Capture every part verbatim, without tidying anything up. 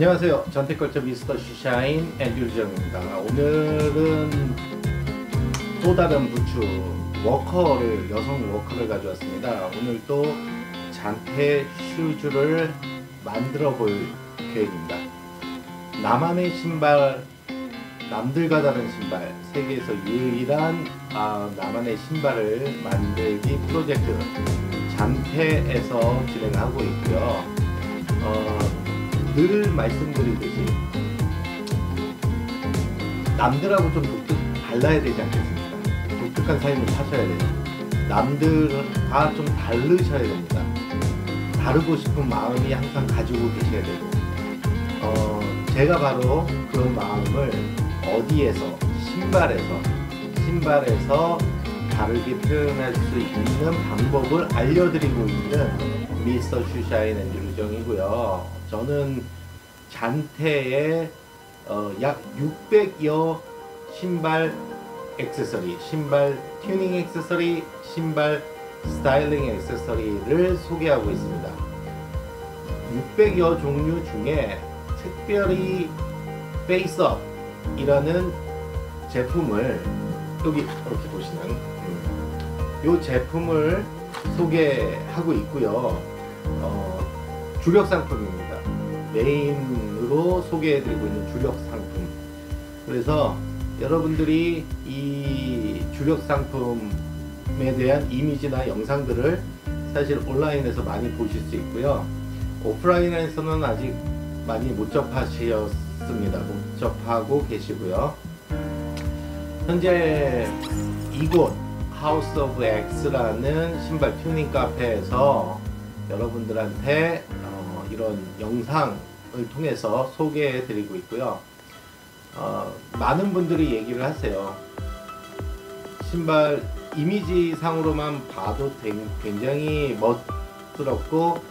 안녕하세요. 잔테 컬처 미스터 슈샤인 앤드류 정입니다. 오늘은 또 다른 부츠 워커를, 여성 워커를 가져왔습니다. 오늘 또 잔테 슈즈를 만들어 볼 계획입니다. 나만의 신발, 남들과 다른 신발, 세계에서 유일한 아, 나만의 신발을 만들기 프로젝트 잔테에서 진행하고 있고요. 어, 늘 말씀드리듯이 남들하고 좀 독특, 달라야 되지 않겠습니까? 독특한 삶을 사셔야 돼요. 남들과 좀 다르셔야 됩니다. 다르고 싶은 마음이 항상 가지고 계셔야 되고, 어, 제가 바로 그런 마음을 어디에서, 신발에서 신발에서 다르게 표현할 수 있는 방법을 알려드리고 있는 미스터 슈샤인 앤드류 정이고요. 저는 잔테의 어, 약 육백여 신발 액세서리, 신발 튜닝 액세서리, 신발 스타일링 액세서리를 소개하고 있습니다. 육백여 종류 중에 특별히 Face Up 이라는 제품을, 여기 이렇게 보시는 이 제품을 소개하고 있고요. 어, 주력 상품입니다. 메인으로 소개해드리고 있는 주력 상품. 그래서 여러분들이 이 주력 상품에 대한 이미지나 영상들을 사실 온라인에서 많이 보실 수 있고요. 오프라인에서는 아직 많이 못 접하셨습니다. 못 접하고 계시고요. 현재 이곳 하우스 오브 X라는 신발 튜닝 카페에서 여러분들한테 어, 이런 영상을 통해서 소개해 드리고 있고요. 어, 많은 분들이 얘기를 하세요. 신발 이미지 상으로만 봐도 굉장히 멋스럽고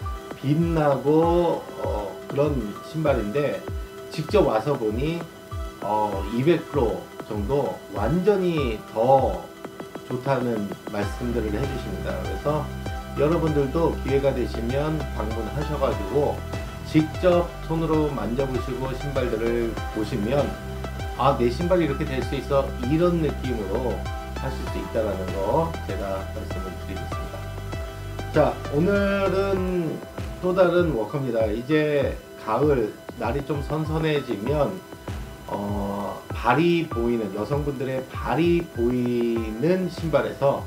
빛나고 어, 그런 신발인데 직접 와서 보니 어, 이백 퍼센트 정도 완전히 더 좋다는 말씀들을 해주십니다. 그래서 여러분들도 기회가 되시면 방문하셔가지고 직접 손으로 만져보시고 신발들을 보시면, 아, 내 신발이 이렇게 될 수 있어, 이런 느낌으로 하실 수 있다라는 거 제가 말씀을 드리겠습니다. 자, 오늘은 또 다른 워커입니다. 이제 가을 날이 좀 선선해지면 어, 발이 보이는, 여성분들의 발이 보이는 신발에서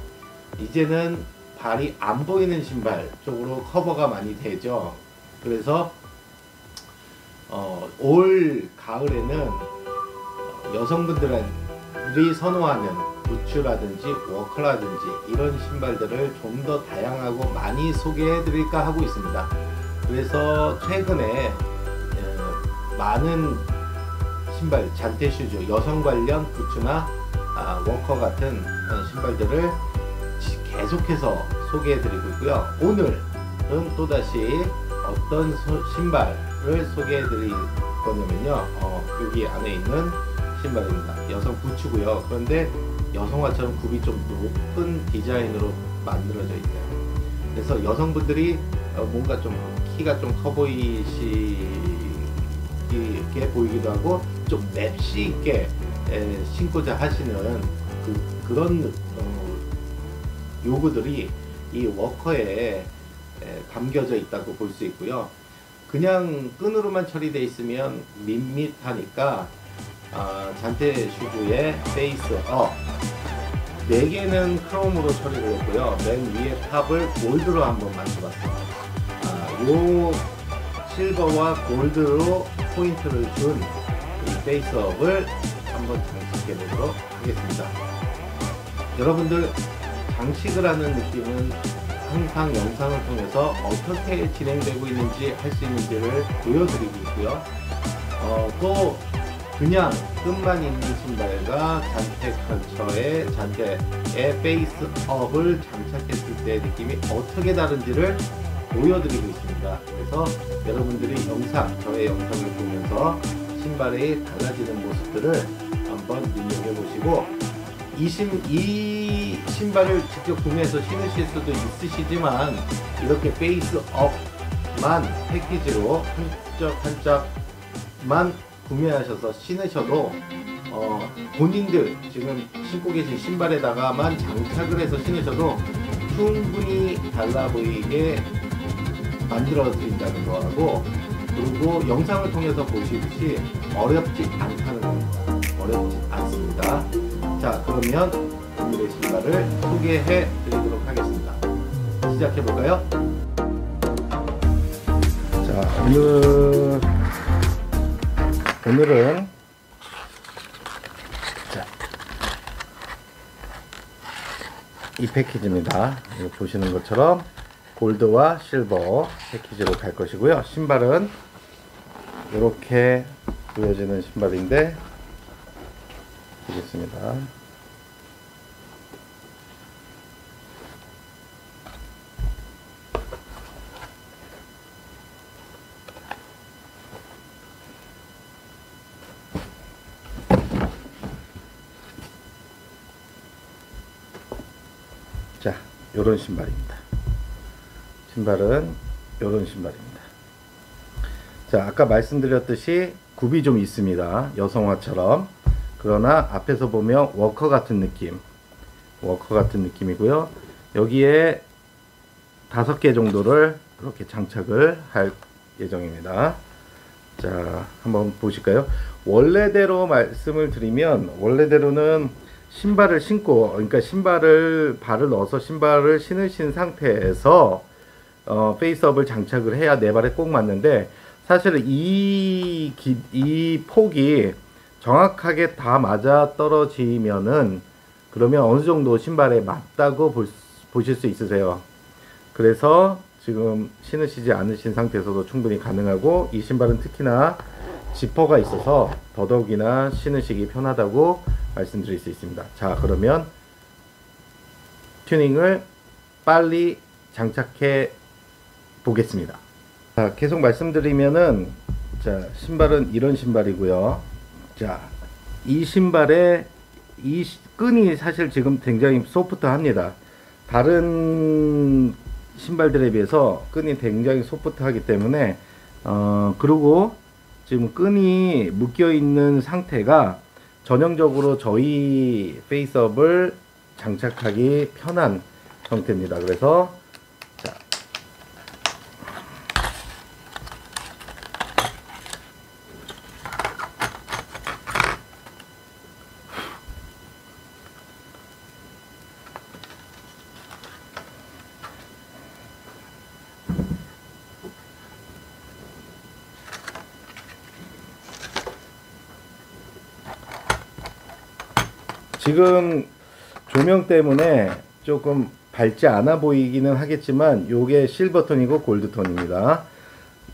이제는 발이 안 보이는 신발 쪽으로 커버가 많이 되죠. 그래서 어, 올 가을에는 여성분들이 선호하는 부츠라든지 워커라든지 이런 신발들을 좀 더 다양하고 많이 소개해 드릴까 하고 있습니다. 그래서 최근에 에, 많은 신발, 잔테 슈즈, 여성 관련 부츠나 아, 워커 같은 어, 신발들을 계속해서 소개해드리고 있고요. 오늘은 또다시 어떤 소, 신발을 소개해드릴 거냐면요, 어, 여기 안에 있는 신발입니다. 여성 부츠고요. 그런데 여성화처럼 굽이 좀 높은 디자인으로 만들어져 있어요. 그래서 여성분들이 어, 뭔가 좀 키가 좀 커 보이시게 보이기도 하고 좀 맵시 있게 에, 신고자 하시는 그, 그런 어, 요구들이 이 워커에 담겨져 있다고 볼 수 있고요. 그냥 끈으로만 처리되어 있으면 밋밋하니까 아, 잔테 슈즈의 페이스업 네 개는 크롬으로 처리를 했고요. 맨 위에 탑을 골드로 한번 만져봤어요. 아, 요 실버와 골드로 포인트를 준 이 페이스업을 한번 장식해 보도록 하겠습니다. 여러분들, 장식을 하는 느낌은 항상 영상을 통해서 어떻게 진행되고 있는지, 할 수 있는지를 보여드리고 있고요. 어, 또 그냥 끈만 있는 신발과 잔테 컬처의, 잔테의 페이스업을 장착했을 때 느낌이 어떻게 다른지를 보여드리고 있습니다. 그래서 여러분들이 영상, 저의 영상을 보면서 신발이 달라지는 모습들을 한번 눈여겨보시고, 이, 신, 이 신발을 직접 구매해서 신으실 수도 있으시지만 이렇게 페이스업만 패키지로 한짝 한짝 만 구매하셔서 신으셔도 어, 본인들 지금 신고 계신 신발에다가만 장착을 해서 신으셔도 충분히 달라 보이게 만들어 드린다는 거하고, 그리고 영상을 통해서 보시듯이 어렵지 않다는 겁니다. 어렵지 않습니다. 자, 그러면 오늘의 신발을 소개해 드리도록 하겠습니다. 시작해 볼까요? 자, 오늘 오늘은 자, 이 패키지입니다. 이거 보시는 것처럼 골드와 실버 패키지로 갈 것이고요. 신발은 이렇게 보여지는 신발인데 보겠습니다. 자, 요런 신발입니다. 신발은 요런 신발입니다. 자, 아까 말씀드렸듯이 굽이 좀 있습니다. 여성화처럼. 그러나 앞에서 보면 워커 같은 느낌, 워커 같은 느낌이고요. 여기에 다섯 개 정도를 이렇게 장착을 할 예정입니다. 자, 한번 보실까요? 원래대로 말씀을 드리면, 원래대로는 신발을 신고, 그러니까 신발을 발을 넣어서 신발을 신으신 상태에서 어, 페이스업을 장착을 해야 내 발에 꼭 맞는데, 사실 이, 기, 이 폭이 정확하게 다 맞아 떨어지면은 그러면 어느 정도 신발에 맞다고 볼, 보실 수 있으세요. 그래서 지금 신으시지 않으신 상태에서도 충분히 가능하고, 이 신발은 특히나 지퍼가 있어서 더더욱이나 신으시기 편하다고 말씀드릴 수 있습니다. 자, 그러면 튜닝을 빨리 장착해 보겠습니다. 자, 계속 말씀드리면은, 자, 신발은 이런 신발이고요. 자, 이 신발에 이 끈이 사실 지금 굉장히 소프트합니다. 다른 신발들에 비해서 끈이 굉장히 소프트하기 때문에, 어, 그리고 지금 끈이 묶여 있는 상태가 전형적으로 저희 페이스업을 장착하기 편한 형태입니다. 그래서 자, 지금 조명 때문에 조금 밝지 않아 보이기는 하겠지만, 요게 실버톤이고 골드톤입니다.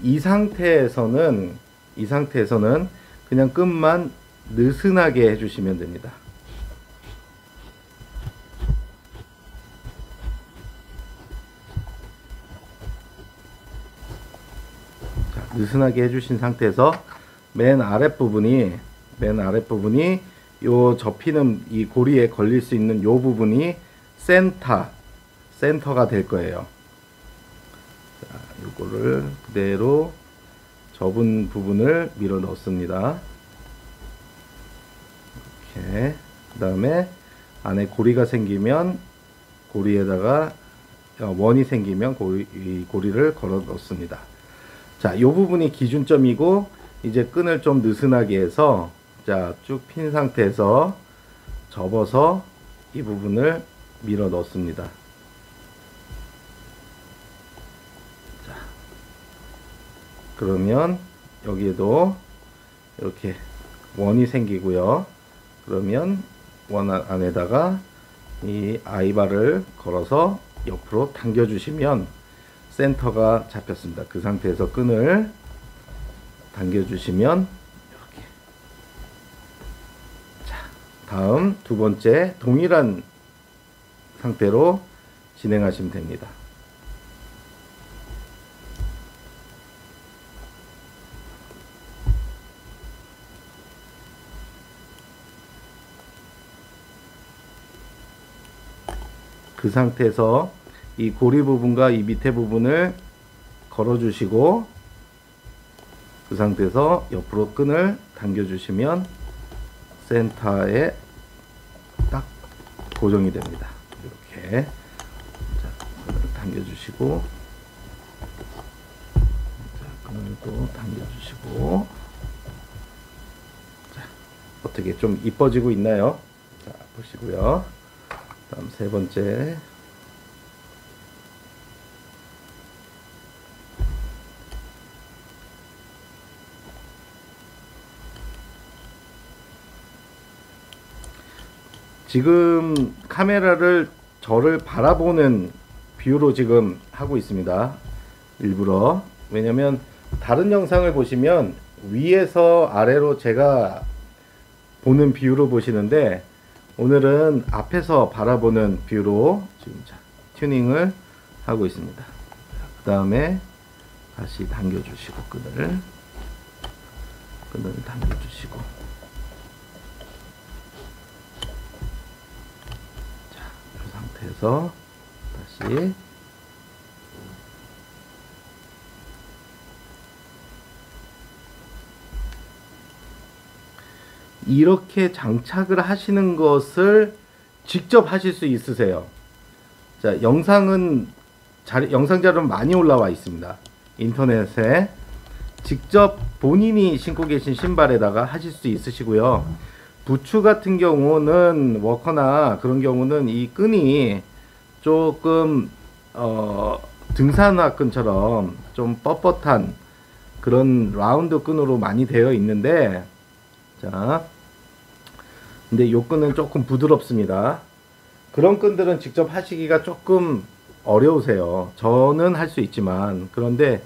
이 상태에서는 이 상태에서는 그냥 끈만 느슨하게 해주시면 됩니다. 자, 느슨하게 해주신 상태에서 맨 아랫부분이 맨 아랫부분이 요 접히는 이 고리에 걸릴 수 있는 요 부분이 센터 센터가 될 거예요. 자, 요거를 그대로 접은 부분을 밀어 넣습니다. 이렇게. 그 다음에 안에 고리가 생기면 고리에다가 원이 생기면 고리, 이 고리를 걸어 넣습니다. 자, 요 부분이 기준점이고, 이제 끈을 좀 느슨하게 해서, 자, 쭉 핀 상태에서 접어서 이 부분을 밀어 넣습니다. 자, 그러면 여기에도 이렇게 원이 생기고요. 그러면 원 안에다가 이 아이바를 걸어서 옆으로 당겨 주시면 센터가 잡혔습니다. 그 상태에서 끈을 당겨 주시면, 다음 두 번째 동일한 상태로 진행하시면 됩니다. 그 상태에서 이 고리 부분과 이 밑에 부분을 걸어 주시고, 그 상태에서 옆으로 끈을 당겨주시면 센터에 딱 고정이 됩니다. 이렇게 자, 끈을 당겨주시고 자, 끈을 또 당겨주시고 자, 어떻게 좀 이뻐지고 있나요? 자, 보시고요. 다음 세 번째 지금 카메라를 저를 바라보는 뷰로 지금 하고 있습니다. 일부러. 왜냐면 다른 영상을 보시면 위에서 아래로 제가 보는 뷰로 보시는데 오늘은 앞에서 바라보는 뷰로 지금 자, 튜닝을 하고 있습니다. 그 다음에 다시 당겨주시고 끈을 끈을 당겨주시고 해서 다시 이렇게 장착을 하시는 것을 직접 하실 수 있으세요. 자, 영상은 자료, 영상 자료는 많이 올라와 있습니다. 인터넷에 직접 본인이 신고 계신 신발에다가 하실 수 있으시고요. 부츠 같은 경우는 워커나 그런 경우는 이 끈이 조금 어, 등산화 끈처럼 좀 뻣뻣한 그런 라운드 끈으로 많이 되어 있는데, 자, 근데 요 끈은 조금 부드럽습니다. 그런 끈들은 직접 하시기가 조금 어려우세요. 저는 할 수 있지만, 그런데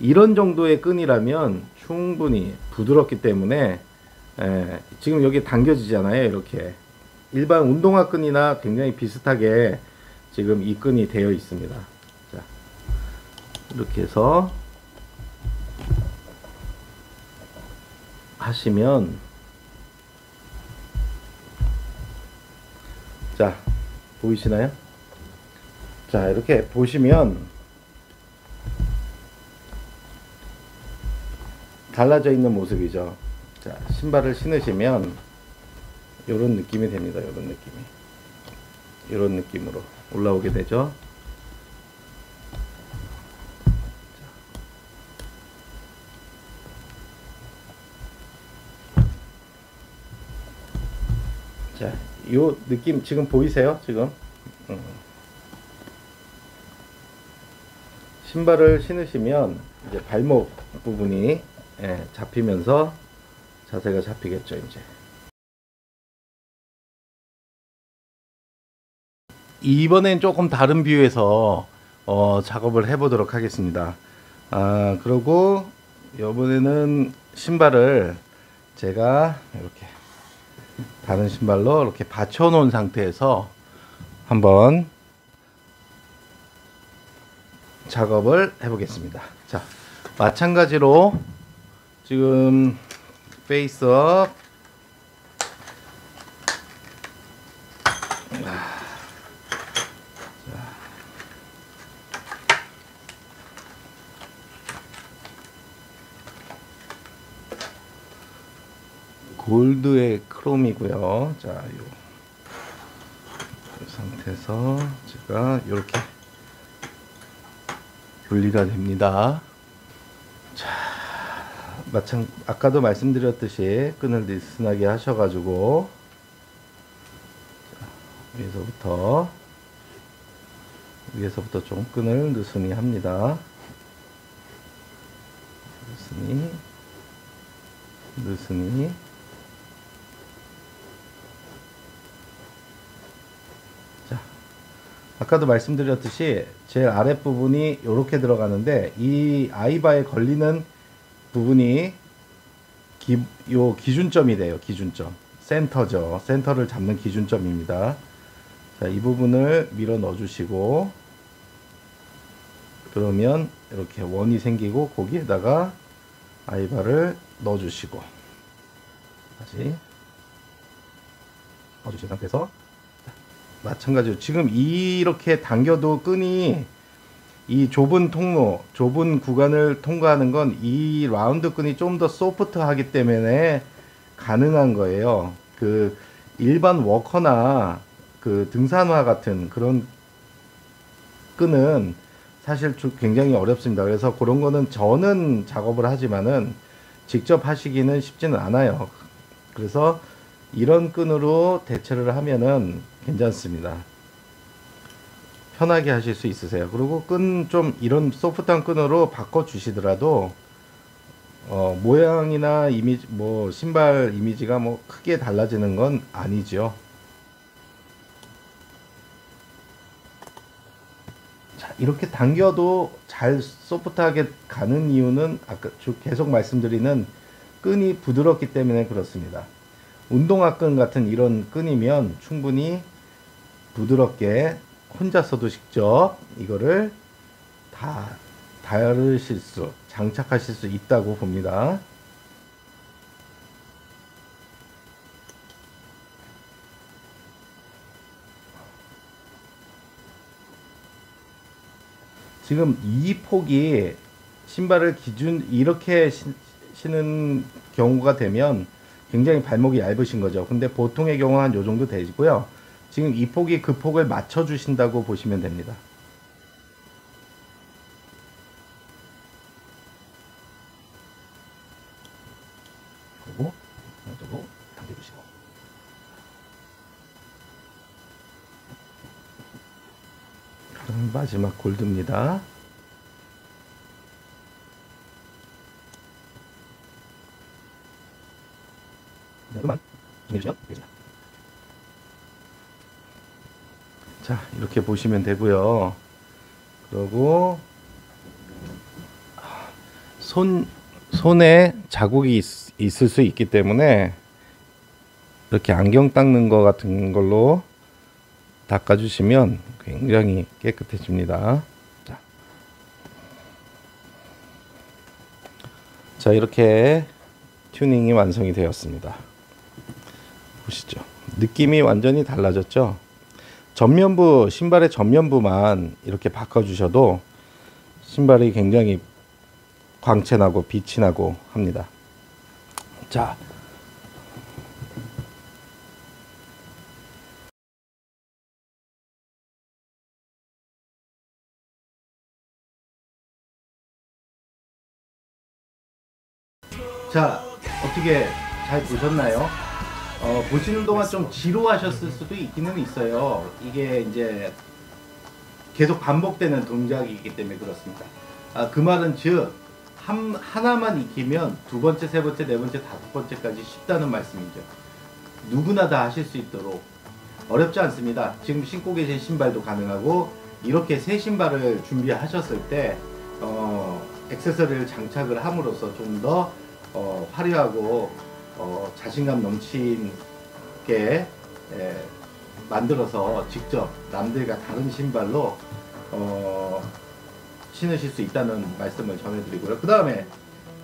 이런 정도의 끈이라면 충분히 부드럽기 때문에 예, 지금 여기 당겨지잖아요. 이렇게 일반 운동화 끈이나 굉장히 비슷하게 지금 이 끈이 되어 있습니다. 자, 이렇게 해서 하시면 자, 보이시나요? 자, 이렇게 보시면 달라져 있는 모습이죠. 자, 신발을 신으시면 요런 느낌이 됩니다. 요런 느낌이 요런 느낌으로 올라오게 되죠. 자, 요 느낌 지금 보이세요? 지금 음. 신발을 신으시면 이제 발목 부분이 예, 잡히면서 자세가 잡히겠죠, 이제. 이번엔 조금 다른 뷰에서 어, 작업을 해보도록 하겠습니다. 아, 그리고 이번에는 신발을 제가 이렇게 다른 신발로 이렇게 받쳐놓은 상태에서 한번 작업을 해보겠습니다. 자, 마찬가지로 지금 페이스업 골드의 크롬이고요. 자, 요, 이 상태에서 제가 이렇게 분리가 됩니다. 마찬 아까도 말씀드렸듯이 끈을 느슨하게 하셔가지고 위에서부터 위에서부터 좀 끈을 느슨히 합니다. 느슨히 느슨히 자, 아까도 말씀드렸듯이 제일 아랫부분이 이렇게 들어가는데 이 아이바에 걸리는 부분이 기, 요 기준점이 돼요. 기준점. 센터죠. 센터를 잡는 기준점입니다. 자, 이 부분을 밀어 넣어 주시고 그러면 이렇게 원이 생기고 거기에다가 아이바를 넣어 주시고 다시 넣어 주신 상태에서 마찬가지로 지금 이렇게 당겨도 끈이 이 좁은 통로, 좁은 구간을 통과하는 건 이 라운드 끈이 좀 더 소프트하기 때문에 가능한 거예요. 그 일반 워커나 그 등산화 같은 그런 끈은 사실 굉장히 어렵습니다. 그래서 그런 거는 저는 작업을 하지만은 직접 하시기는 쉽지는 않아요. 그래서 이런 끈으로 대체를 하면은 괜찮습니다. 편하게 하실 수 있으세요. 그리고 끈 좀 이런 소프트한 끈으로 바꿔 주시더라도 어, 모양이나 이미지, 뭐 신발 이미지가 뭐 크게 달라지는 건 아니죠. 자, 이렇게 당겨도 잘 소프트하게 가는 이유는 아까 계속 말씀드리는 끈이 부드럽기 때문에 그렇습니다. 운동화 끈 같은 이런 끈이면 충분히 부드럽게 혼자서도 직접 이거를 다 다르실 수, 장착하실 수 있다고 봅니다. 지금 이 폭이 신발을 기준 이렇게 신는 경우가 되면 굉장히 발목이 얇으신 거죠. 근데 보통의 경우 한 요 정도 되고요. 지금 이 폭이 그 폭을 맞춰 주신다고 보시면 됩니다. 그리고 이쪽으로 당겨 주시고, 그럼 마지막 골드입니다. 이것만 정해주시면 되겠습니다. 자, 이렇게 보시면 되고요. 그리고 손, 손에 자국이 있, 있을 수 있기 때문에 이렇게 안경 닦는 거 같은 걸로 닦아주시면 굉장히 깨끗해집니다. 자, 자 이렇게 튜닝이 완성이 되었습니다. 보시죠. 느낌이 완전히 달라졌죠? 전면부, 신발의 전면부만 이렇게 바꿔주셔도 신발이 굉장히 광채나고 빛이 나고 합니다. 자, 자 어떻게 잘 보셨나요? 어, 보시는 동안 좀 지루하셨을 수도 있기는 있어요. 이게 이제 계속 반복되는 동작이기 때문에 그렇습니다. 아, 그 말은 즉 한, 하나만 익히면 두 번째, 세 번째, 네 번째, 다섯 번째까지 쉽다는 말씀이죠. 누구나 다 하실 수 있도록 어렵지 않습니다. 지금 신고 계신 신발도 가능하고, 이렇게 새 신발을 준비하셨을 때 어, 액세서리를 장착을 함으로써 좀 더 어, 화려하고 어, 자신감 넘치게 에, 만들어서 직접 남들과 다른 신발로 어, 신으실 수 있다는 말씀을 전해드리고요. 그 다음에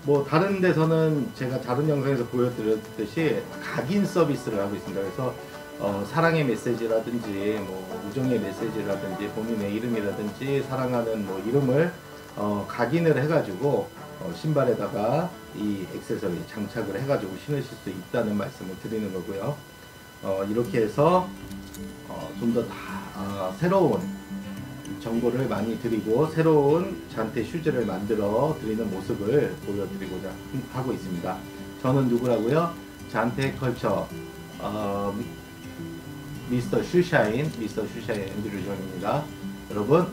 뭐 다른 데서는 제가 다른 영상에서 보여드렸듯이 각인 서비스를 하고 있습니다. 그래서 어, 사랑의 메시지라든지 뭐 우정의 메시지라든지 본인의 이름이라든지 사랑하는 뭐 이름을 어, 각인을 해가지고 어, 신발에다가 이 액세서리 장착을 해가지고 신으실 수 있다는 말씀을 드리는 거고요. 어, 이렇게 해서 어, 좀 더 아, 새로운 정보를 많이 드리고 새로운 잔테 슈즈를 만들어 드리는 모습을 보여드리고자 하고 있습니다. 저는 누구라고요? 잔테 컬처 어, 미스터 슈샤인, 미스터 슈샤인 앤드류 정입니다. 여러분,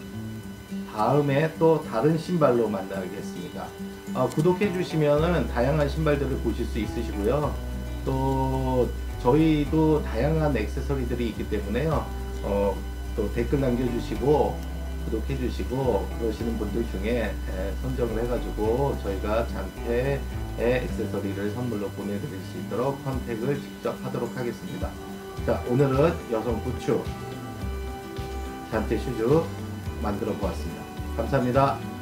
다음에 또 다른 신발로 만나겠습니다. 어, 구독해 주시면은 다양한 신발들을 보실 수 있으시고요. 또 저희도 다양한 액세서리들이 있기 때문에요. 어, 또 댓글 남겨주시고 구독해 주시고 그러시는 분들 중에 에, 선정을 해가지고 저희가 잔테의 액세서리를 선물로 보내드릴 수 있도록 컨택을 직접 하도록 하겠습니다. 자, 오늘은 여성 부츠 잔테 슈즈 만들어 보았습니다. 감사합니다.